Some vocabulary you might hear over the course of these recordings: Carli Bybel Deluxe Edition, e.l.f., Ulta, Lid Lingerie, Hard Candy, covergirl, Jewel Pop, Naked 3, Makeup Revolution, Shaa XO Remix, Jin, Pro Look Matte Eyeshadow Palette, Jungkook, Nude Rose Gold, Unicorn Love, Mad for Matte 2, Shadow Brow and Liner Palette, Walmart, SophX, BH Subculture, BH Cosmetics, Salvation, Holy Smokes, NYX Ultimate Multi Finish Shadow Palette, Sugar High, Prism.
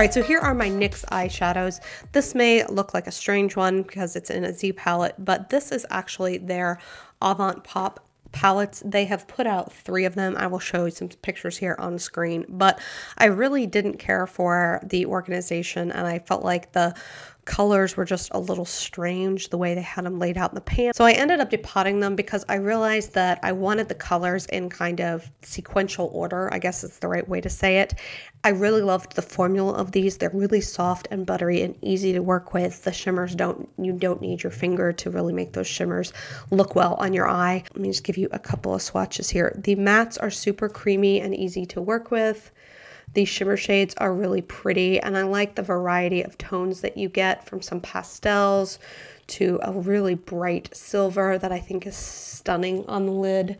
Alright, so here are my NYX eyeshadows. This may look like a strange one because it's in a Z palette, but this is actually their Avant Pop palettes. They have put out 3 of them. I will show you some pictures here on the screen, but I really didn't care for the organization, and I felt like the colors were just a little strange the way they had them laid out in the pan. So I ended up depotting them because I realized that I wanted the colors in kind of sequential order, I guess it's the right way to say it. I really loved the formula of these. They're really soft and buttery and easy to work with. The shimmers you don't need your finger to really make those shimmers look well on your eye. Let me just give you a couple of swatches here. The mattes are super creamy and easy to work with. These shimmer shades are really pretty, and I like the variety of tones that you get, from some pastels to a really bright silver that I think is stunning on the lid.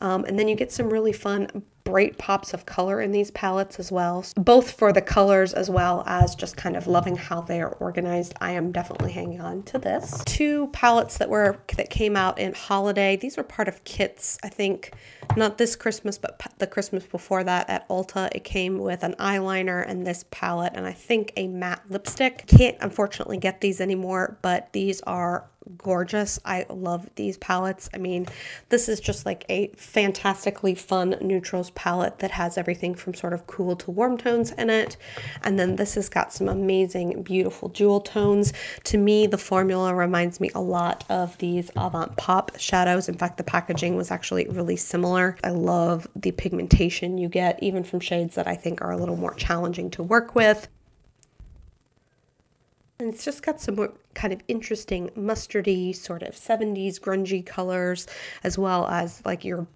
And then you get some really fun bright pops of color in these palettes as well, both for the colors as well as just kind of loving how they are organized. I am definitely hanging on to this. 2 palettes that came out in holiday. These were part of kits, I think, not this Christmas, but the Christmas before that at Ulta. It came with an eyeliner and this palette, and I think a matte lipstick. Can't unfortunately get these anymore, but these are gorgeous. I love these palettes. I mean, this is just like a fantastically fun neutrals palette that has everything from sort of cool to warm tones in it. And then this has got some amazing, beautiful jewel tones. To me, the formula reminds me a lot of these Avant Pop shadows. In fact, the packaging was actually really similar. I love the pigmentation you get, even from shades that I think are a little more challenging to work with. And it's just got some more kind of interesting mustardy, sort of 70s grungy colors, as well as like your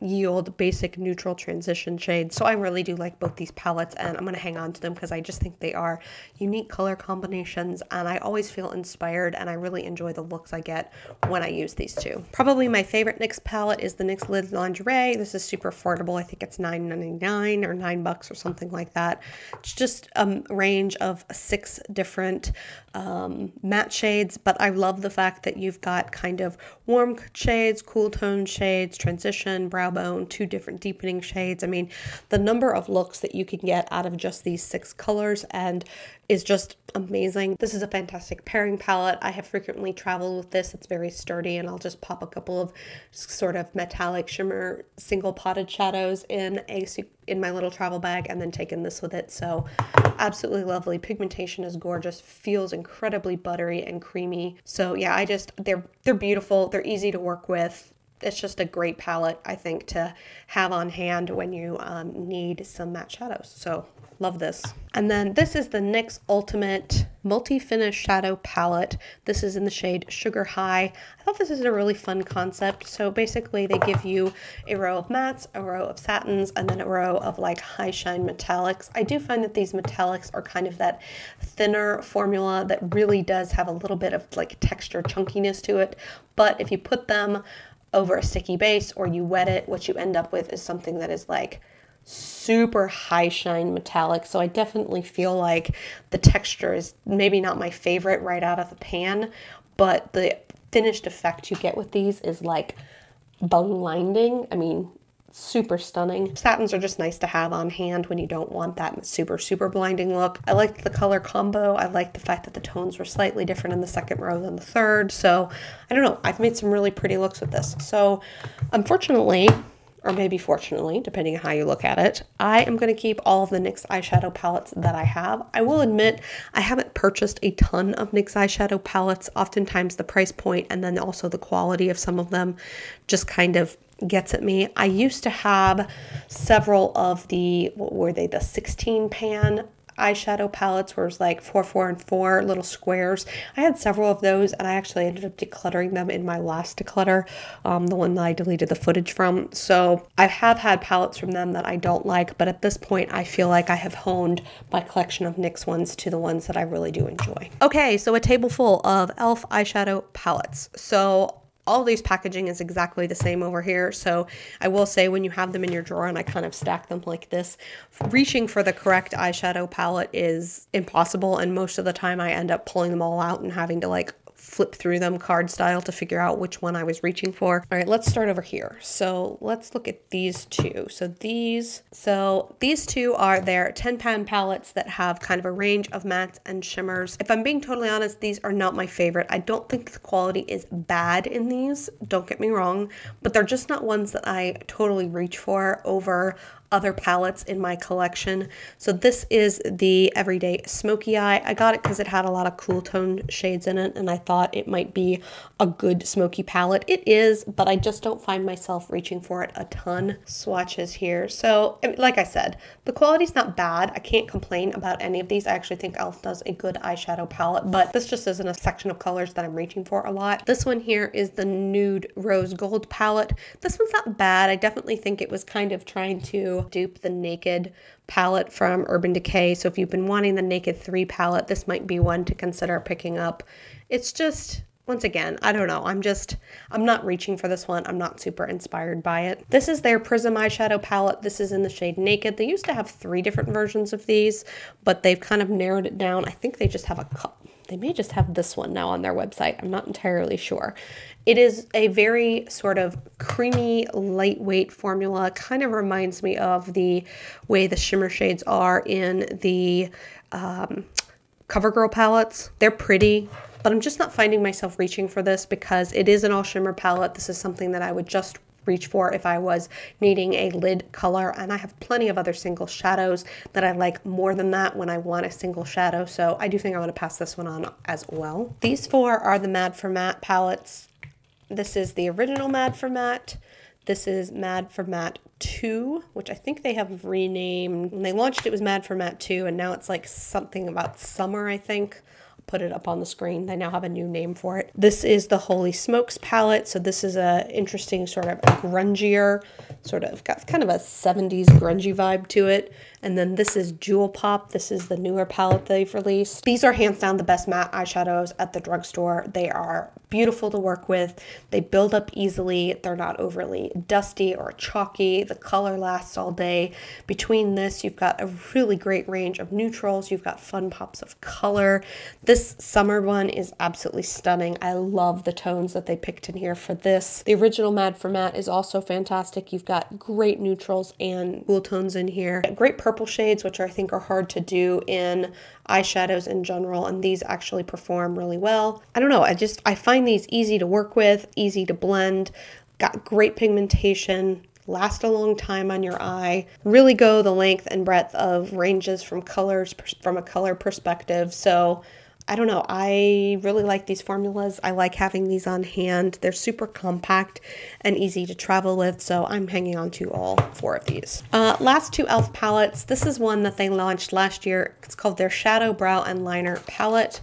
yield basic neutral transition shade. So I really do like both these palettes, and I'm going to hang on to them because I just think they are unique color combinations, and I always feel inspired, and I really enjoy the looks I get when I use these two. Probably my favorite NYX palette is the NYX Lid Lingerie. This is super affordable. I think it's $9.99 or $9 or something like that. It's just a range of 6 different matte shades, but I love the fact that you've got kind of warm shades, cool tone shades, transition, brow bone, 2 different deepening shades. I mean, the number of looks that you can get out of just these 6 colors and is just amazing. This is a fantastic pairing palette. I have frequently traveled with this. It's very sturdy, and I'll just pop a couple of sort of metallic shimmer single potted shadows in my little travel bag, and then taken this with it. So absolutely lovely. Pigmentation is gorgeous, feels incredibly buttery and creamy. So yeah, I just, they're beautiful. They're easy to work with. It's just a great palette, I think, to have on hand when you need some matte shadows. So love this. And then this is the NYX Ultimate Multi Finish Shadow Palette. This is in the shade Sugar High. I thought this is a really fun concept. So basically they give you a row of mattes, a row of satins, and then a row of like high shine metallics. I do find that these metallics are kind of that thinner formula that really does have a little bit of like texture chunkiness to it. But if you put them over a sticky base or you wet it, what you end up with is something that is like super high shine metallic. So I definitely feel like the texture is maybe not my favorite right out of the pan, but the finished effect you get with these is like blinding. I mean, super stunning. Satins are just nice to have on hand when you don't want that super blinding look. I liked the color combo. I liked the fact that the tones were slightly different in the second row than the third. So I don't know, I've made some really pretty looks with this. So unfortunately, or maybe fortunately, depending on how you look at it, I am going to keep all of the NYX eyeshadow palettes that I have. I will admit, I haven't purchased a ton of NYX eyeshadow palettes. Oftentimes the price point and then also the quality of some of them just kind of gets at me. I used to have several of the, what were they, the 16 pan eyeshadow palettes, where it was like 4, 4, and 4 little squares. I had several of those, and I actually ended up decluttering them in my last declutter, the one that I deleted the footage from. So I have had palettes from them that I don't like, but at this point I feel like I have honed my collection of NYX ones to the ones that I really do enjoy. Okay, so a table full of e.l.f. eyeshadow palettes. So all these packaging is exactly the same over here. So I will say, when you have them in your drawer, and I kind of stack them like this, reaching for the correct eyeshadow palette is impossible. And most of the time I end up pulling them all out and having to like flip through them card style to figure out which one I was reaching for. All right, let's start over here. So let's look at these two. So these two are their 10-pan palettes that have kind of a range of mattes and shimmers. If I'm being totally honest, these are not my favorite. I don't think the quality is bad in these, don't get me wrong, but they're just not ones that I totally reach for over other palettes in my collection. So this is the Everyday Smoky Eye. I got it because it had a lot of cool toned shades in it, and I thought it might be a good smoky palette. It is, but I just don't find myself reaching for it a ton. Swatches here. So like I said, the quality's not bad. I can't complain about any of these. I actually think e.l.f. does a good eyeshadow palette, but this just isn't a section of colors that I'm reaching for a lot. This one here is the Nude Rose Gold palette. This one's not bad. I definitely think it was kind of trying to dupe the Naked palette from Urban Decay. So if you've been wanting the Naked 3 palette, this might be one to consider picking up. It's just, once again, I don't know. I'm not reaching for this one. I'm not super inspired by it. This is their Prism eyeshadow palette. This is in the shade Naked. They used to have 3 different versions of these, but they've kind of narrowed it down. I think they just have a couple. They may just have this one now on their website. I'm not entirely sure. It is a very sort of creamy, lightweight formula. Kind of reminds me of the way the shimmer shades are in the CoverGirl palettes. They're pretty, but I'm just not finding myself reaching for this because it is an all shimmer palette. This is something that I would just reach for if I was needing a lid color, and I have plenty of other single shadows that I like more than that when I want a single shadow, so I do think I want to pass this one on as well. These 4 are the Mad for Matte palettes. This is the original Mad for Matte. This is Mad for Matte 2, which I think they have renamed. When they launched it was Mad for Matte 2, and now it's like something about summer, I think. Put it up on the screen. They now have a new name for it. This is the Holy Smokes palette. So this is a interesting sort of grungier, sort of got kind of a 70s grungy vibe to it. And then this is Jewel Pop. This is the newer palette they've released. These are hands down the best matte eyeshadows at the drugstore. They are beautiful to work with. They build up easily. They're not overly dusty or chalky. The color lasts all day. Between this, you've got a really great range of neutrals. You've got fun pops of color. This summer one is absolutely stunning. I love the tones that they picked in here for this. The original Mad for Matte is also fantastic. You've got great neutrals and cool tones in here. Great purple shades, which I think are hard to do in eyeshadows in general, and these actually perform really well. I don't know, I find these easy to work with, easy to blend, got great pigmentation, last a long time on your eye, really go the length and breadth of ranges from colors, from a color perspective. So I don't know, I really like these formulas. I like having these on hand. They're super compact and easy to travel with, so I'm hanging on to all 4 of these. Last 2 e.l.f. palettes. This is one that they launched last year. It's called their Shadow Brow and Liner Palette.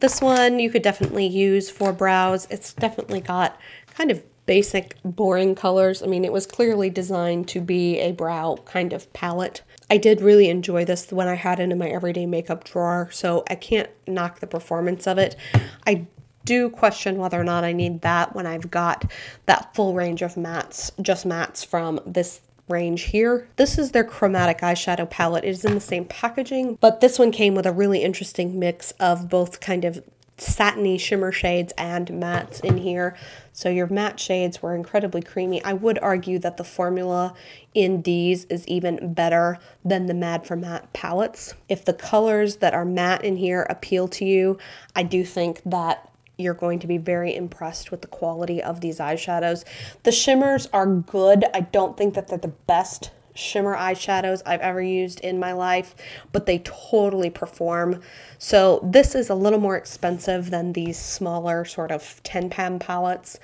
This one you could definitely use for brows. It's definitely got kind of basic, boring colors. I mean, it was clearly designed to be a brow kind of palette. I did really enjoy this when I had it in my everyday makeup drawer, so I can't knock the performance of it. I do question whether or not I need that when I've got that full range of mattes, just mattes from this range here. This is their Chromatic eyeshadow palette. It is in the same packaging, but this one came with a really interesting mix of both kind of satiny shimmer shades and mattes in here. So your matte shades were incredibly creamy. I would argue that the formula in these is even better than the Mad for Matte palettes. If the colors that are matte in here appeal to you, I do think that you're going to be very impressed with the quality of these eyeshadows. The shimmers are good. I don't think that they're the best shimmer eyeshadows I've ever used in my life, but they totally perform. So this is a little more expensive than these smaller sort of 10-pan palettes,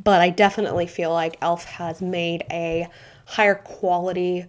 but I definitely feel like e.l.f. has made a higher quality,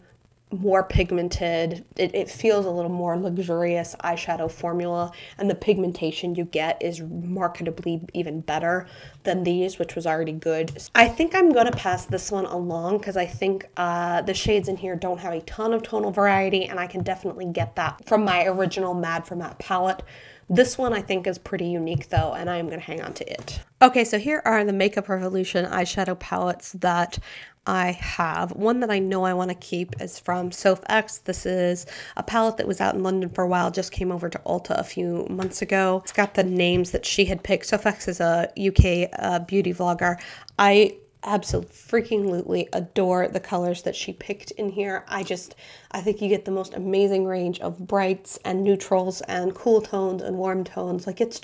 more pigmented, it feels a little more luxurious eyeshadow formula, and the pigmentation you get is marketably even better than these, which was already good. I think I'm gonna pass this one along because I think the shades in here don't have a ton of tonal variety, and I can definitely get that from my original Mad for Matte palette, This one I think is pretty unique though, and I am going to hang on to it. Okay, so here are the Makeup Revolution eyeshadow palettes that I have. One that I know I want to keep is from SophX. This is a palette that was out in London for a while, just came over to Ulta a few months ago. It's got the names that she had picked. SophX is a UK beauty vlogger. I absolutely adore the colors that she picked in here. I think you get the most amazing range of brights and neutrals and cool tones and warm tones. Like, it's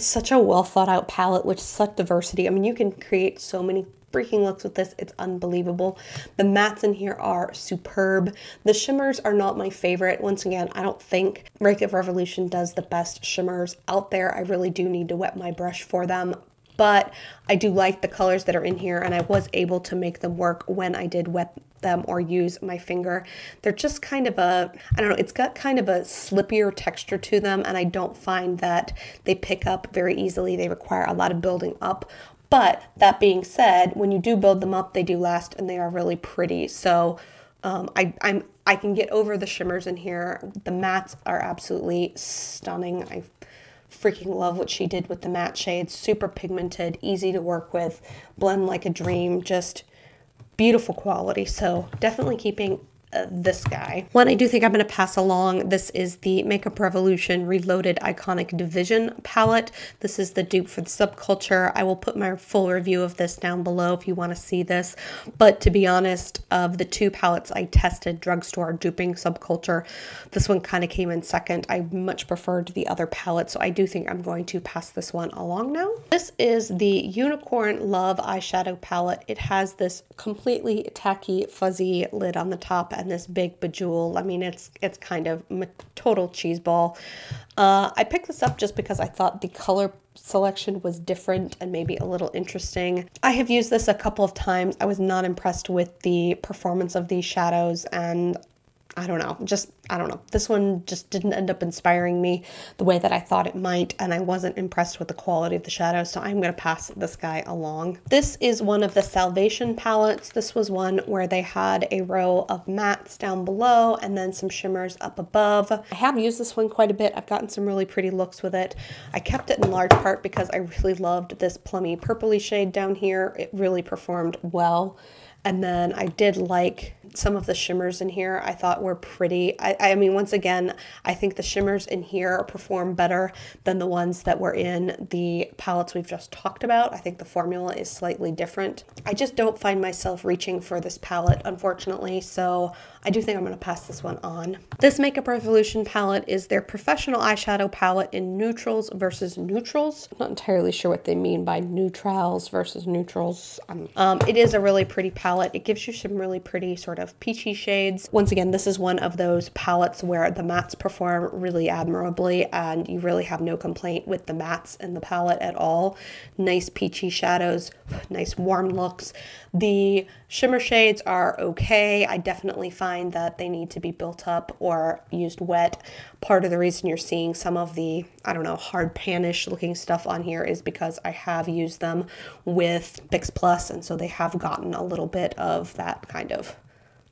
such a well thought out palette with such diversity. I mean, you can create so many freaking looks with this. It's unbelievable. The mattes in here are superb. The shimmers are not my favorite. Once again, I don't think Makeup Revolution does the best shimmers out there. I really do need to wet my brush for them, but I do like the colors that are in here, and I was able to make them work when I did wet them or use my finger. They're just kind of a, I don't know, it's got kind of a slippier texture to them, and I don't find that they pick up very easily. They require a lot of building up. But that being said, when you do build them up, they do last and they are really pretty. So I can get over the shimmers in here. The mattes are absolutely stunning. I freaking love what she did with the matte shades. Super pigmented, easy to work with, blend like a dream, just beautiful quality. So definitely keeping this guy. One I do think I'm going to pass along, this is the Makeup Revolution Reloaded Iconic Division palette. This is the dupe for the Subculture. I will put my full review of this down below if you want to see this, but to be honest, of the two palettes I tested, drugstore duping Subculture, this one kind of came in second. I much preferred the other palette, so I do think I'm going to pass this one along now. This is the Unicorn Love eyeshadow palette. It has this completely tacky fuzzy lid on the top and this big bejewel. I mean, it's kind of total cheese ball. I picked this up just because I thought the color selection was different and maybe a little interesting. I have used this a couple of times. I was not impressed with the performance of these shadows, and I don't know. This one just didn't end up inspiring me the way that I thought it might, and I wasn't impressed with the quality of the shadow, so I'm going to pass this guy along. This is one of the Salvation palettes. This was one where they had a row of mattes down below and then some shimmers up above. I have used this one quite a bit. I've gotten some really pretty looks with it. I kept it in large part because I really loved this plummy purpley shade down here. It really performed well. And then I did like some of the shimmers in here. I thought were pretty. I mean, once again, I think the shimmers in here perform better than the ones that were in the palettes we've just talked about. I think the formula is slightly different. I just don't find myself reaching for this palette, unfortunately, so I do think I'm going to pass this one on. This Makeup Revolution palette is their professional eyeshadow palette in neutrals versus neutrals. I'm not entirely sure what they mean by neutrals versus neutrals. It is a really pretty palette. It gives you some really pretty sort of peachy shades. Once again, this is one of those palettes where the mattes perform really admirably, and you really have no complaint with the mattes in the palette at all. Nice peachy shadows, nice warm looks. The shimmer shades are okay. I definitely find that they need to be built up or used wet. Part of the reason you're seeing some of the, I don't know, hard pan-ish looking stuff on here is because I have used them with Fix Plus, and so they have gotten a little bit of that kind of,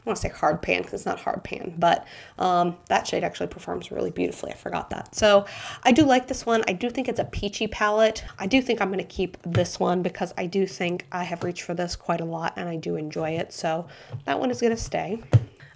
I want to say hard pan because it's not hard pan, but that shade actually performs really beautifully. I forgot that. So I do like this one. I do think it's a peachy palette. I do think I'm going to keep this one because I do think I have reached for this quite a lot and I do enjoy it. So that one is going to stay.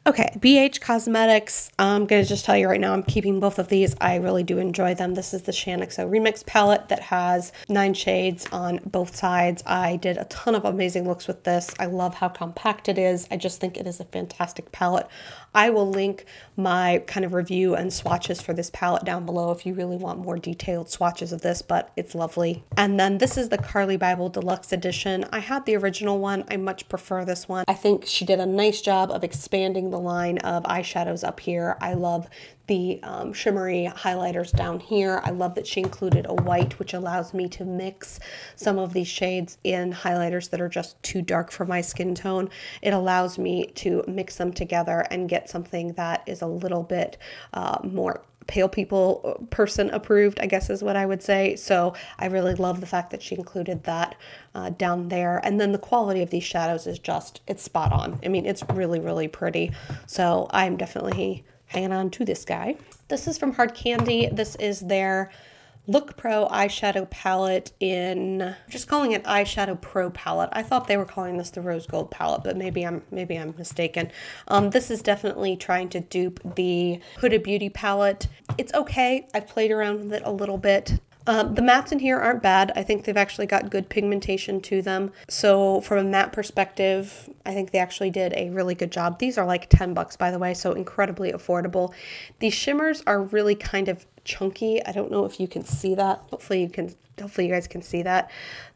Okay, BH Cosmetics, I'm going to just tell you right now, I'm keeping both of these. I really do enjoy them. This is the Shaa XO Remix palette that has 9 shades on both sides. I did a ton of amazing looks with this. I love how compact it is. I just think it is a fantastic palette. I will link my kind of review and swatches for this palette down below if you really want more detailed swatches of this, but it's lovely. And then this is the Carli Bybel Deluxe Edition. I had the original one. I much prefer this one. I think she did a nice job of expanding the line of eyeshadows up here. I love the shimmery highlighters down here. I love that she included a white, which allows me to mix some of these shades in highlighters that are just too dark for my skin tone. It allows me to mix them together and get something that is a little bit more pale people person approved, I guess is what I would say. So I really love the fact that she included that down there. And then the quality of these shadows is just, it's spot on. I mean, it's really, really pretty. So I'm definitely hanging on to this guy. This is from Hard Candy. This is their Look Pro eyeshadow palette in, I'm just calling it Eyeshadow Pro palette. I thought they were calling this the Rose Gold palette, but maybe I'm mistaken. This is definitely trying to dupe the Huda Beauty palette. It's okay. I've played around with it a little bit. The mattes in here aren't bad. I think they've actually got good pigmentation to them. So from a matte perspective, I think they actually did a really good job. These are like $10, by the way, so incredibly affordable. These shimmers are really kind of chunky. I don't know if you can see that. Hopefully you guys can see that.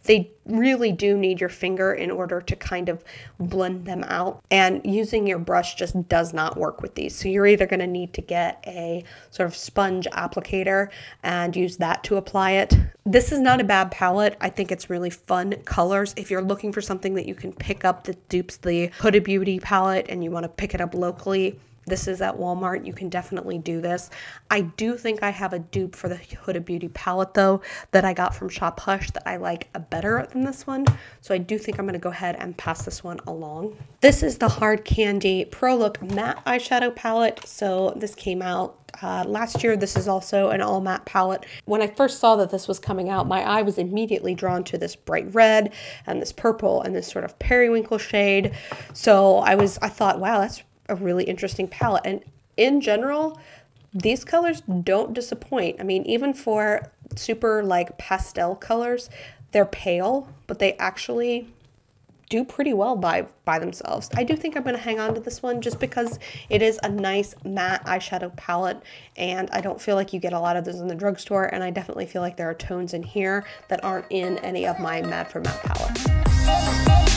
They really do need your finger in order to kind of blend them out, and using your brush just does not work with these. So you're either going to need to get a sort of sponge applicator and use that to apply it. This is not a bad palette. I think it's really fun colors. If you're looking for something that you can pick up that dupes the Huda Beauty palette and you want to pick it up locally, this is at Walmart. You can definitely do this. I do think I have a dupe for the Huda Beauty palette, though, that I got from Shop Hush that I like better than this one. So I do think I'm going to go ahead and pass this one along. This is the Hard Candy Pro Look Matte Eyeshadow Palette. So this came out last year. This is also an all matte palette. When I first saw that this was coming out, my eye was immediately drawn to this bright red and this purple and this sort of periwinkle shade. So I thought, wow, that's a really interesting palette. And in general, these colors don't disappoint. I mean, even for super like pastel colors, they're pale, but they actually do pretty well by themselves. I do think I'm going to hang on to this one just because it is a nice matte eyeshadow palette, and I don't feel like you get a lot of those in the drugstore, and I definitely feel like there are tones in here that aren't in any of my Mad for Matte palettes.